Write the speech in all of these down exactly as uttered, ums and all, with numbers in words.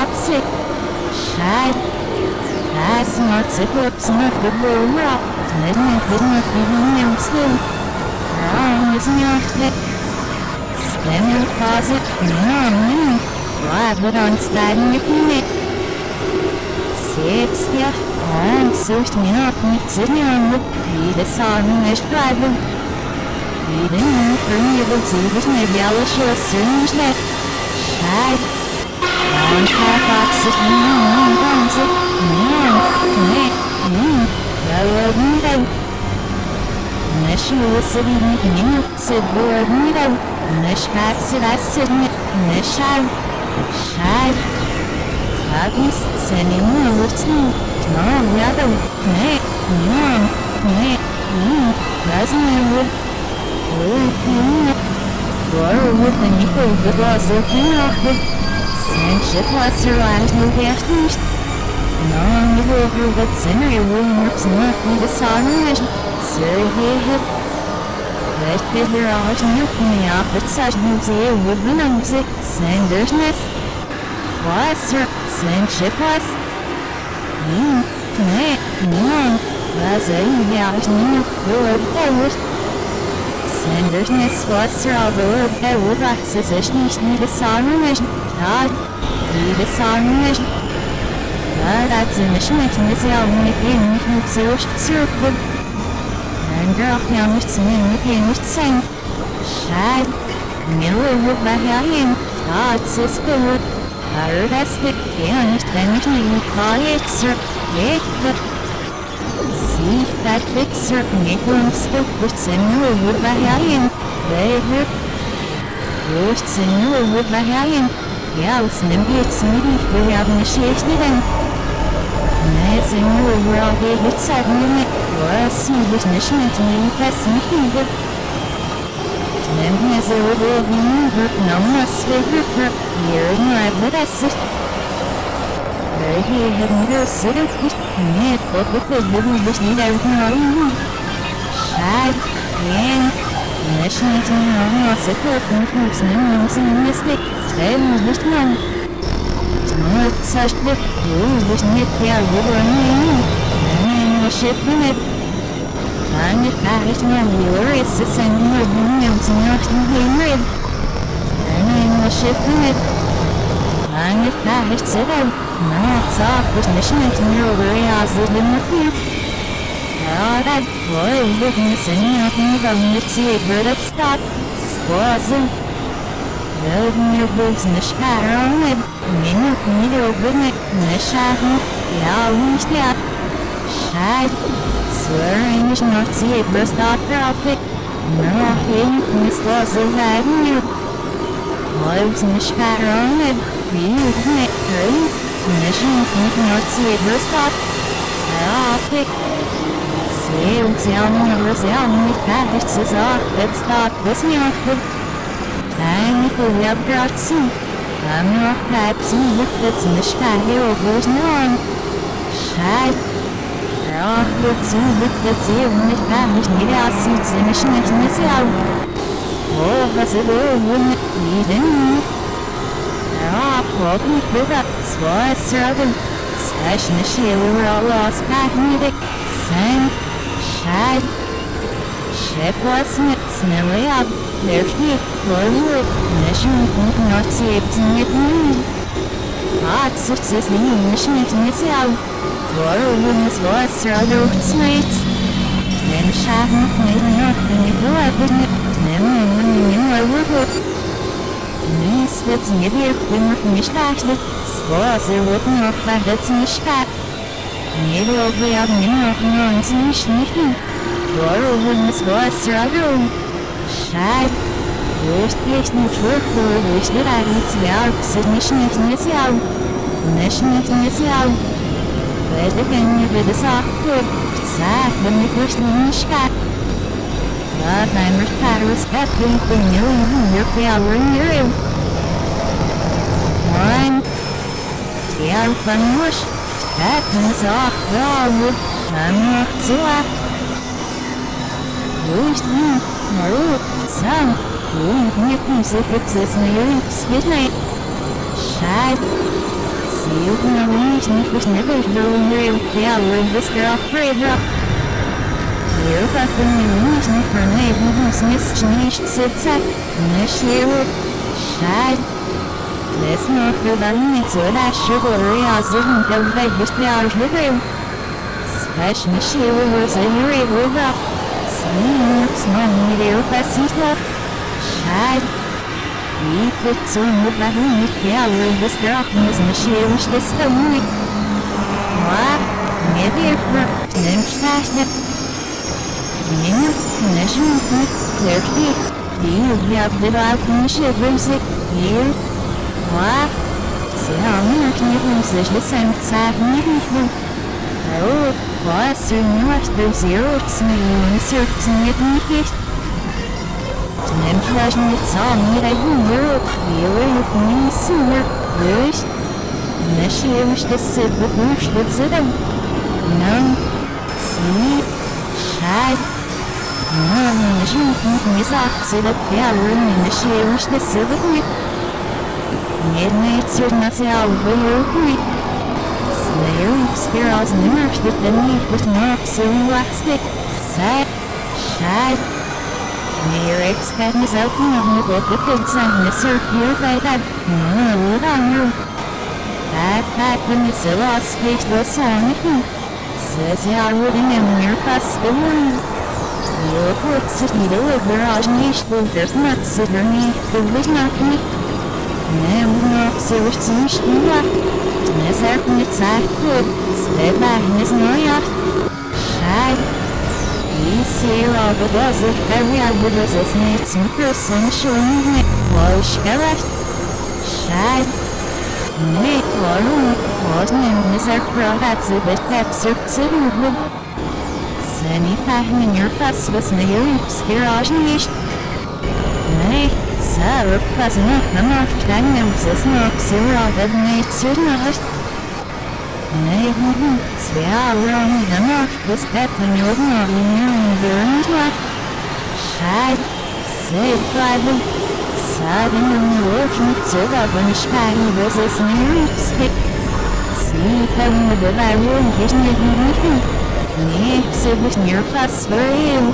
Copsic. Shad. Has not Cyclops not the blue rock. Midnight did not even him still. Wrong is not head. Spinning closet. No, no. Why would on sliding with me? Selbst ja. Und sucht mir ab mit Signalen mit viele Sorgen nicht bleiben. Jede Nacht von mir wird sie durch eine blaue Schüsse und Schleck. Schleck. Und verfasst sich mir und ganz sich mir und mir und mir. Da wurden dann. Eine Schüsse wie mit mir, sie wurden dann. Eine Schmerze, was sie mit mir schauen. Schleck. Frag mich, sie nehmen nur zu. No, the other way. No, no, no. Doesn't it work? Oh, no. War with the nickel, the boss of the rocket. Send ship was arrived, no, they are finished. No, the river, but Senry works not with the sunlight. So he had. Let Peter out and look me up at such museum with the music. Sendersness. Was, sir. Send ship was. Nein, nein, nein, was irgendwie auch nicht beurteilt. Sendernis Wasser beurteilt sich nicht wie das Armeischen. Ja, wie das Armeischen. Da hat sie mich mit mir sehr mit ihnen nicht so zurückgeführt. Dann darf ja nichts mehr mit ihr nicht sein. Schade, mir wird nachher hin. Ja, es ist gut. All das begehr nicht, wenn ich nicht freue, zurückgeht wird. Sie hat wechselt mit uns durch zehn Uhr überherhin. Welche? Durch zehn Uhr überherhin. Ja, aus dem geht's nicht, wir haben eine Schicht drin. Ne, zehn Uhr überherhin, wir zeigen mir nicht, was sie sich nicht mit mir fest machen wird. Nennt mir so, wo wir wird noch was wir You're not with us. Very here, have no sort of good net, but with the little bit need everything all you want. Shad, yeah. National team, no, it's a good one, it's no one's in a mistake. Tell me, it's not. Not such a good one, it's not there, you were in it. I'm in a ship in it. I'm a pirate, no, you're a sister, and you're a woman, it's Shift in it. I'm not that it's it. No, it's off with mission and you're very awesome in the field. Oh, that boy is looking at any of me from the secret of stock. Squazzle. Building your boots in the shadow on it. Meaning of me to open it in the shadow. Yeah, we step. Shad. Swearing is not secret stock traffic. No, I think Miss Squazzle had you. Wolves nicht verronnen, wie ich nicht drin. Menschen mit nur Zwiebeln statt. Fertig. Sie und sie haben nur sehr nicht fertig zu sagen, jetzt hat das nicht gut. Keine Gewerbgratzen. Haben nur Kleibsen, wird jetzt nicht fertig, obwohl ich nur an. Scheiße. Rauch wird zu, wird jetzt eben nicht fertig, nicht aussieht, sie mich nicht mehr sehen. Oh, was ist wohl? I didn't. Rob walking with a swore struggle. Session she were all lost back in the sand. Shad. Ship was not smelly up. Their feet were wood. Mission could not save to meet me. Hot success in mission to miss out. War woman's was struggle with snakes. Then Shad not made me up and it blew up in it. Never knew I would. Nichts wird sie mir wirken und mich rechnet. Zwar, sie wurden auch verletzen mich stark. Jede Woche haben wir noch nur uns nicht schmecken. Warum ist was Struggle? Schade. Durch dich nicht wirklich, durch die Realität, sind nicht nicht mehr sie auch. Nicht nicht mehr sie auch. Weil die Gänge wird es auch gut. Sag, wenn ich mich nicht stark. But I'm respecting the new year power in Europe. One, the Alphan Mush, that is off the wood, I'm not too up. Who's new? Maroon, some, who need new music, it's this new Europe's midnight. Shad, you nomination which never really real fail with this girl forever. You have been nomination for Navy who's mischievous itself, Nashville, Shad. This not the one that's what I should worry as if until they just are with you. Special she was a very good up. Sneaks no video pastor. Shad. We put so much money in this darkness and she was this story. What? Maybe it worked and faster. You know, national food, thirty. You have the dark and shivers it. You? What? So many knives is the same side maybe. Oh, what's the newest of zero? It's me and serves me at me. And flash me saw me that you were with me sooner, wish. And she wished to sit with me, she would sit him. No, sleep, shy. No, and she would me soft, sit up the other, and she wished to sit with me. Midnight should not say all the way quick. Slayer experience nerves with the need with nerves, so elastic, sad, shy. Near expands out of the pigs and the circular that had no longer. That happened is a lost face was on it. Says you are living in your past the world. Your books if you deliver on each book does not sit on me, the wish not me. No, no, so it's in Shia. This happened it's I could. Step back in his no yard. Shy. We see all the desert, every other desert needs in person showing me Walsh Garrett. Shad. Nick Warren was named Mister Prodat's a bit captured to Ruben. Sunny Fahman, your fast was near Rips Garage Nish. Nick, Sarah Fasner, the North Dynamics is not so wrong that needs to know. Nay, woman, we are wrong in the north, this path and you are nearing the right. Shad, say, Father, Southern and the working to the Bunishkai was a sneer stick. See, coming with the value and getting it in the thing. Nay, so with near fast for you.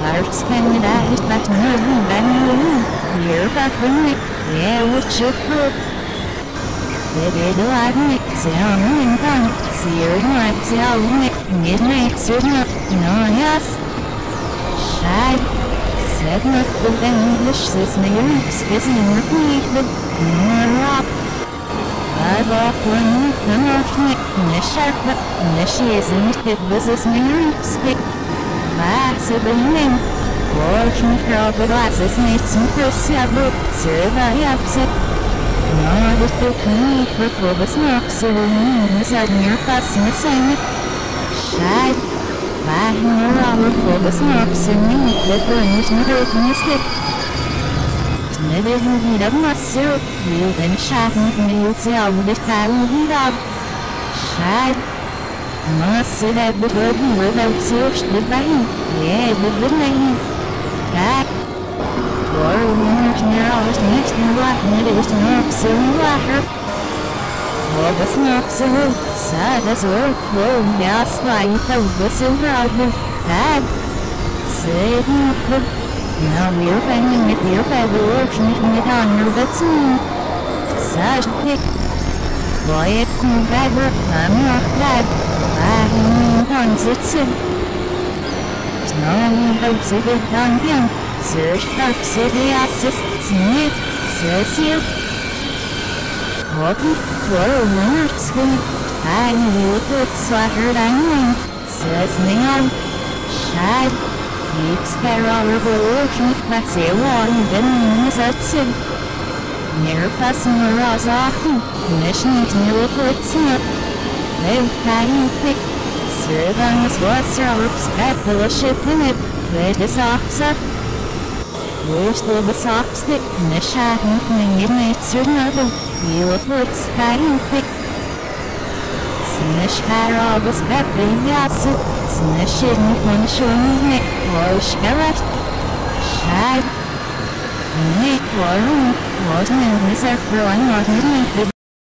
Part spending that is not no room, but no room. You're back from it. Yeah, what's your proof? They did a lot of it. See how I'm done. See your life. See how I'm done. Midnight. See not. No, yes. Shy. Said not the English. Says the Europe's busy and repeated. More up. Five off one week. The North Nick. The Sharp. The She is in it. This is the Europe's big. That's a big name. Walking through the glasses. Made some first. Yeah, but. Survey upset. No, this took me for full of smoke, so the moon is out near fast and the same. Shad, by her hour full of smoke, so me, that the image never opened his hip. Never who beat up my soup, you then shot me from the U C L with the fire and heat up. Shad, must say that the burden without soup stood by him. Yeah, the good man. That. Or women near all this next and black, and it is not so water. Or the snaps of it, sad as well, cold, yes, why you have the silver out of that. Say it not, but now we're finding it here by the working it on your bed soon. Such thick. Boy, it can't ever, I'm not glad. I mean, tons it's in. Snowy hopes it is on him. Search for city assists me, says you. Hockey, twirl, winner, skin. I knew it would slaughter than win, says Neon. Shad, keeps Carol revolution, but say one, then wins at sin. Near passing a rose often, mission is new for its snap. They've had him pick. Servants was Robert's battleship in it, played his ox up. Wish there was a stick and a shot and a midnight surnovel. You were put sky and thick. Snish Carol was better in the acid. Snish isn't one showing it. Walsh Garrett. Shad. Nick Warren wasn't in his air for one or midnight.